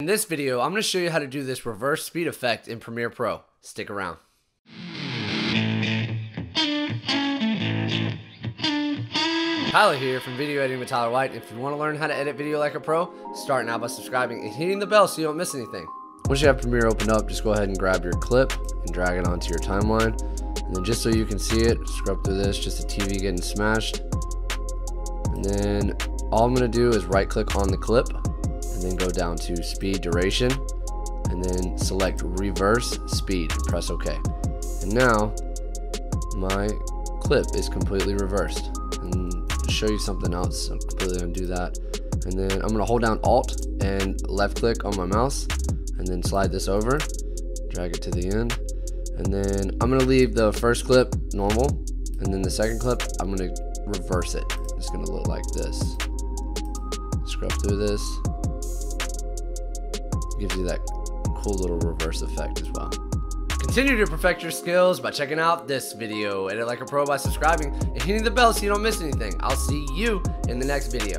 In this video, I'm going to show you how to do this reverse speed effect in Premiere Pro. Stick around. Tyler here from Video Editing with Tyler White. If you want to learn how to edit video like a pro, start now by subscribing and hitting the bell so you don't miss anything. Once you have Premiere opened up, just go ahead and grab your clip and drag it onto your timeline. And then just so you can see it, scrub through this, just the TV getting smashed. And then all I'm going to do is right click on the clip. And then go down to speed duration and then select reverse speed and press OK. And now my clip is completely reversed. And to show you something else, I'm completely gonna do that. And then I'm gonna hold down Alt and left click on my mouse and then slide this over, drag it to the end. And then I'm gonna leave the first clip normal. And then the second clip, I'm gonna reverse it. It's gonna look like this. Scrub through this. Gives you that cool little reverse effect as well. Continue to perfect your skills by checking out this video. Edit like a pro by subscribing and hitting the bell so you don't miss anything. I'll see you in the next video.